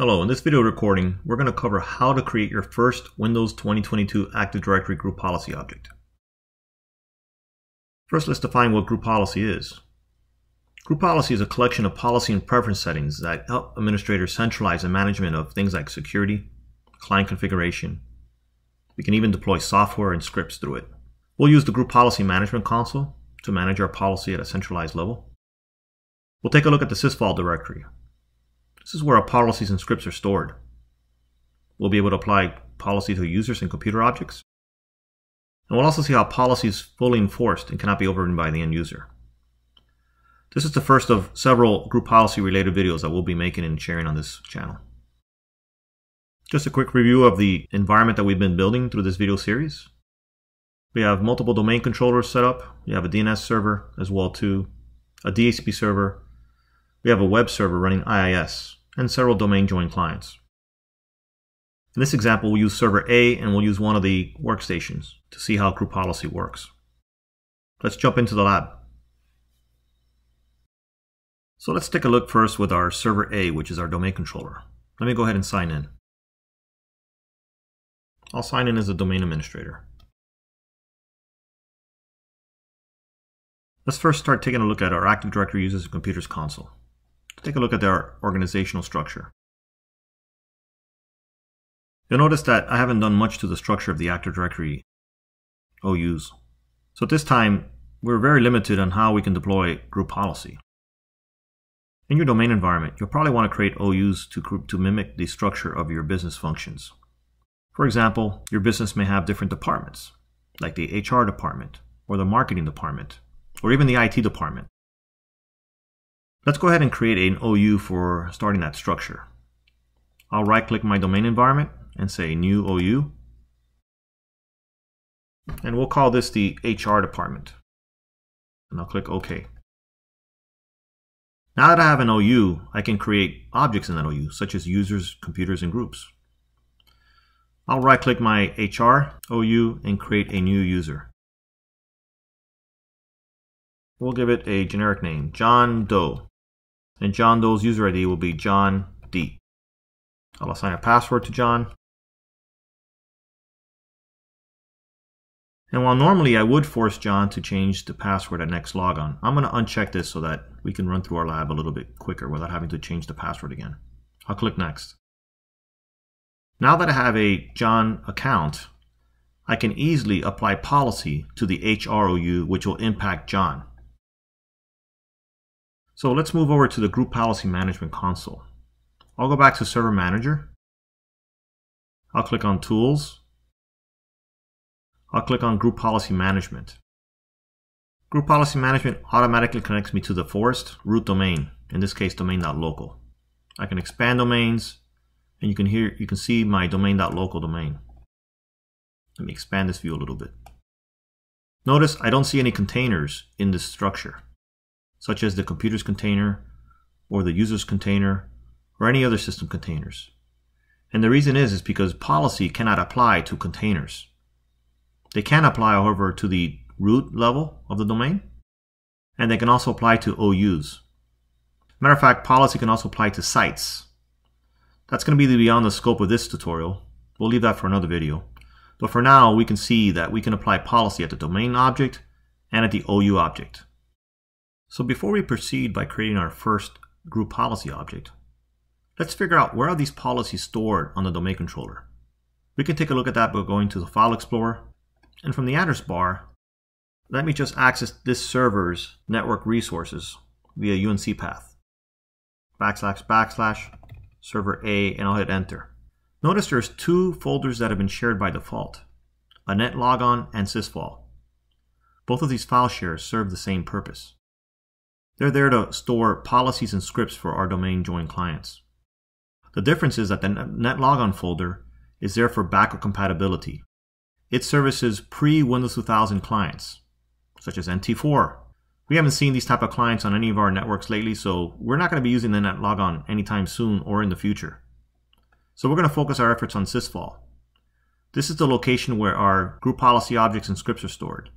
Hello, in this video recording, we're going to cover how to create your first Windows 2022 Active Directory Group Policy object. First, let's define what Group Policy is. Group Policy is a collection of policy and preference settings that help administrators centralize the management of things like security, client configuration. We can even deploy software and scripts through it. We'll use the Group Policy Management Console to manage our policy at a centralized level. We'll take a look at the Sysvol directory. This is where our policies and scripts are stored. We'll be able to apply policy to users and computer objects. And we'll also see how policy is fully enforced and cannot be overridden by the end user. This is the first of several group policy related videos that we'll be making and sharing on this channel. Just a quick review of the environment that we've been building through this video series. We have multiple domain controllers set up. We have a DNS server as well too, a DHCP server. We have a web server running IIS and several domain join clients. In this example, we'll use server A and we'll use one of the workstations to see how group policy works. Let's jump into the lab. So let's take a look first with our server A, which is our domain controller. Let me go ahead and sign in. I'll sign in as a domain administrator. Let's first start taking a look at our Active Directory Users and Computers console. Take a look at their organizational structure. You'll notice that I haven't done much to the structure of the Active Directory OUs. So at this time, we're very limited on how we can deploy group policy. In your domain environment, you'll probably want to create OUs to mimic the structure of your business functions. For example, your business may have different departments, like the HR department or the marketing department, or even the IT department. Let's go ahead and create an OU for starting that structure. I'll right-click my domain environment and say New OU. And we'll call this the HR department. And I'll click OK. Now that I have an OU, I can create objects in that OU, such as users, computers, and groups. I'll right-click my HR OU and create a new user. We'll give it a generic name, John Doe. And John Doe's user ID will be John D. I'll assign a password to John. And while normally I would force John to change the password at next logon, I'm going to uncheck this so that we can run through our lab a little bit quicker without having to change the password again. I'll click Next. Now that I have a John account, I can easily apply policy to the HROU, which will impact John. So let's move over to the Group Policy Management Console. I'll go back to Server Manager. I'll click on Tools. I'll click on Group Policy Management. Group Policy Management automatically connects me to the forest root domain, in this case domain.local. I can expand domains, and you can see my domain.local domain. Let me expand this view a little bit. Notice I don't see any containers in this structure, such as the computer's container or the user's container or any other system containers. And the reason is because policy cannot apply to containers. They can apply, however, to the root level of the domain, and they can also apply to OUs. Matter of fact, policy can also apply to sites. That's going to be beyond the scope of this tutorial. We'll leave that for another video. But for now, we can see that we can apply policy at the domain object and at the OU object. So before we proceed by creating our first group policy object, let's figure out where are these policies stored on the domain controller. We can take a look at that by going to the File Explorer. And from the address bar, let me just access this server's network resources via UNC path. // server A, and I'll hit enter. Notice there's two folders that have been shared by default, a Netlogon and Sysvol. Both of these file shares serve the same purpose. They're there to store policies and scripts for our domain join clients. The difference is that the Netlogon folder is there for backward compatibility. It services pre-Windows 2000 clients, such as NT4. We haven't seen these type of clients on any of our networks lately, so we're not going to be using the Netlogon anytime soon or in the future. So we're going to focus our efforts on Sysvol. This is the location where our group policy objects and scripts are stored.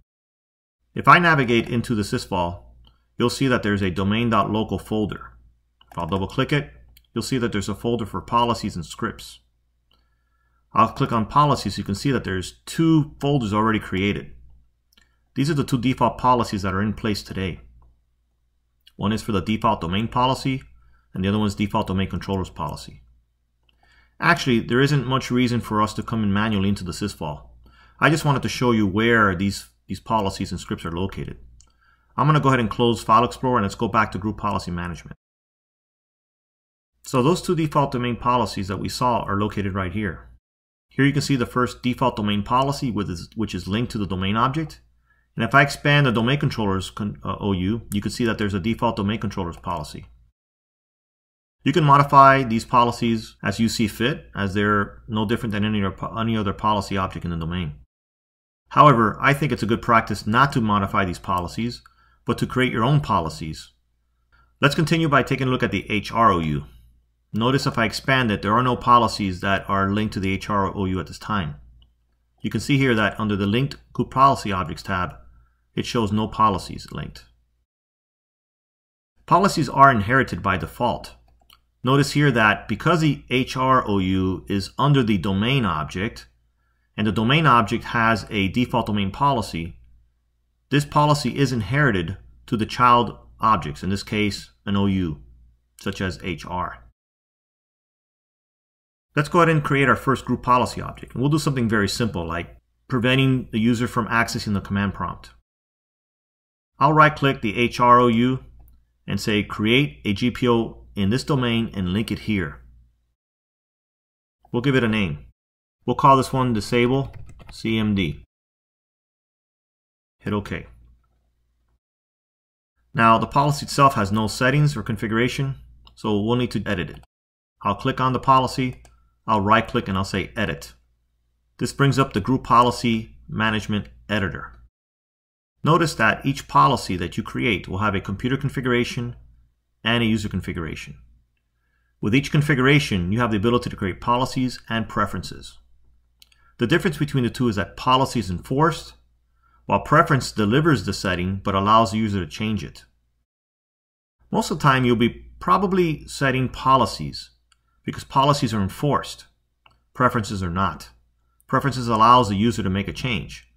If I navigate into the Sysvol, you'll see that there's a domain.local folder. If I'll double click it, you'll see that there's a folder for policies and scripts. I'll click on policies. You can see that there's two folders already created. These are the two default policies that are in place today. One is for the default domain policy, and the other one is default domain controllers policy. Actually, there isn't much reason for us to come in manually into the Sysvol. I just wanted to show you where these policies and scripts are located. I'm going to go ahead and close File Explorer, and let's go back to Group Policy Management. So those two default domain policies that we saw are located right here. Here you can see the first default domain policy, which is linked to the domain object. And if I expand the domain controllers OU, you can see that there's a default domain controllers policy. You can modify these policies as you see fit, as they're no different than any other policy object in the domain. However, I think it's a good practice not to modify these policies, but to create your own policies. Let's continue by taking a look at the HROU. Notice if I expand it, there are no policies that are linked to the HROU at this time. You can see here that under the linked Group Policy Objects tab, it shows no policies linked. Policies are inherited by default. Notice here that because the HROU is under the domain object, and the domain object has a default domain policy, this policy is inherited to the child objects, in this case an OU, such as HR. Let's go ahead and create our first group policy object. And we'll do something very simple, like preventing the user from accessing the command prompt. I'll right-click the HROU and say create a GPO in this domain and link it here. We'll give it a name. We'll call this one disable CMD. Hit OK. Now the policy itself has no settings or configuration, so we'll need to edit it. I'll click on the policy. I'll right click and I'll say edit. This brings up the Group Policy Management Editor. Notice that each policy that you create will have a computer configuration and a user configuration. With each configuration, you have the ability to create policies and preferences. The difference between the two is that policy is enforced, while preference delivers the setting but allows the user to change it. Most of the time, you'll be probably setting policies, because policies are enforced. Preferences are not. Preferences allows the user to make a change.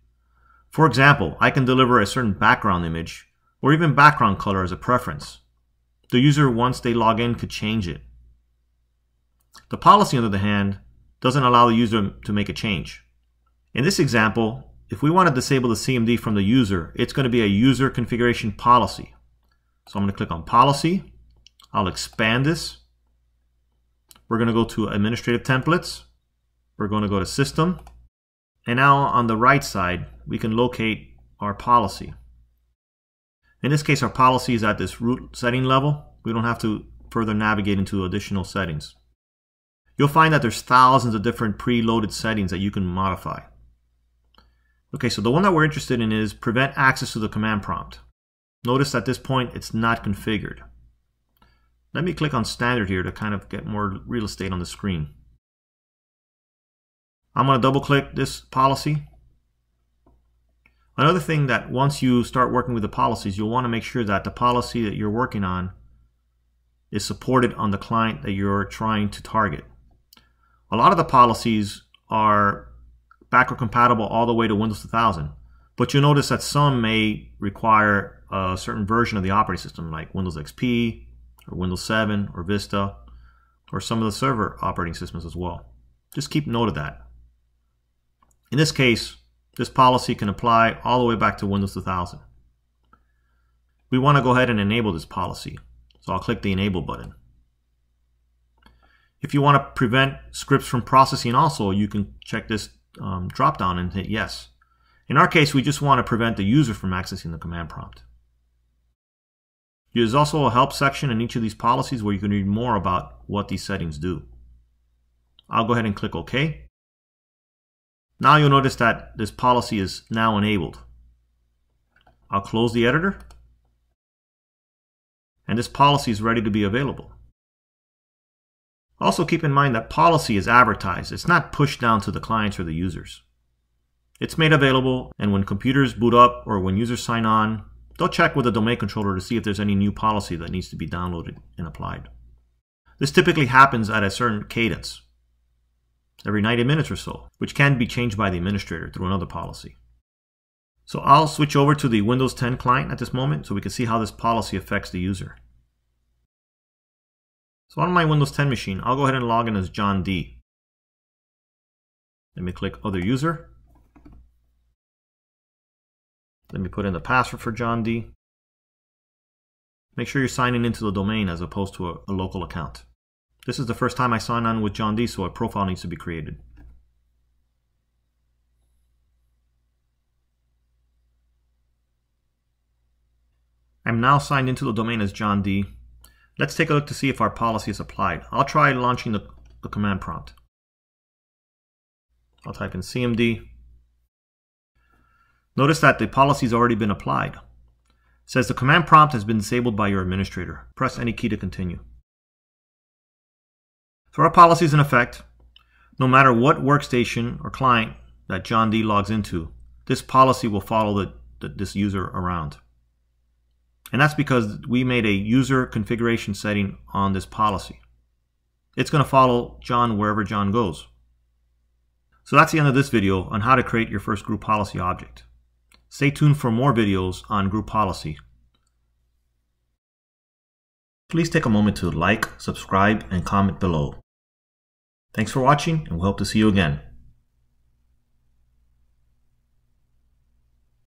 For example, I can deliver a certain background image or even background color as a preference. The user, once they log in, could change it. The policy, on the other hand, doesn't allow the user to make a change. In this example, if we want to disable the CMD from the user, it's going to be a user configuration policy. So I'm going to click on policy. I'll expand this. We're going to go to administrative templates. We're going to go to system. And now on the right side, we can locate our policy. In this case, our policy is at this root setting level. We don't have to further navigate into additional settings. You'll find that there's thousands of different preloaded settings that you can modify. Okay, so the one that we're interested in is prevent access to the command prompt. Notice at this point, it's not configured. Let me click on standard here to kind of get more real estate on the screen. I'm going to double click this policy. Another thing that once you start working with the policies, you'll want to make sure that the policy that you're working on is supported on the client that you're trying to target. A lot of the policies are backward compatible all the way to Windows 2000, but you'll notice that some may require a certain version of the operating system, like Windows XP, or Windows 7 or Vista, or some of the server operating systems as well. Just keep note of that. In this case, this policy can apply all the way back to Windows 2000. We want to go ahead and enable this policy, so I'll click the enable button. If you want to prevent scripts from processing also, you can check this drop down and hit yes. In our case, we just want to prevent the user from accessing the command prompt. There's also a help section in each of these policies where you can read more about what these settings do. I'll go ahead and click OK. Now you'll notice that this policy is now enabled. I'll close the editor, and this policy is ready to be available. Also keep in mind that policy is advertised. It's not pushed down to the clients or the users. It's made available, and when computers boot up or when users sign on, they'll check with the domain controller to see if there's any new policy that needs to be downloaded and applied. This typically happens at a certain cadence, every 90 minutes or so, which can be changed by the administrator through another policy. So I'll switch over to the Windows 10 client at this moment so we can see how this policy affects the user. So on my Windows 10 machine, I'll go ahead and log in as John D. Let me click Other User. Let me put in the password for John D. Make sure you're signing into the domain as opposed to a local account. This is the first time I sign on with John D, so a profile needs to be created. I'm now signed into the domain as John D. Let's take a look to see if our policy is applied. I'll try launching the command prompt. I'll type in CMD. Notice that the policy has already been applied. It says the command prompt has been disabled by your administrator. Press any key to continue. So our policy is in effect. No matter what workstation or client that John D logs into, this policy will follow this user around. And that's because we made a user configuration setting on this policy. It's going to follow John wherever John goes. So that's the end of this video on how to create your first group policy object. Stay tuned for more videos on group policy. Please take a moment to like, subscribe, and comment below. Thanks for watching, and we hope to see you again.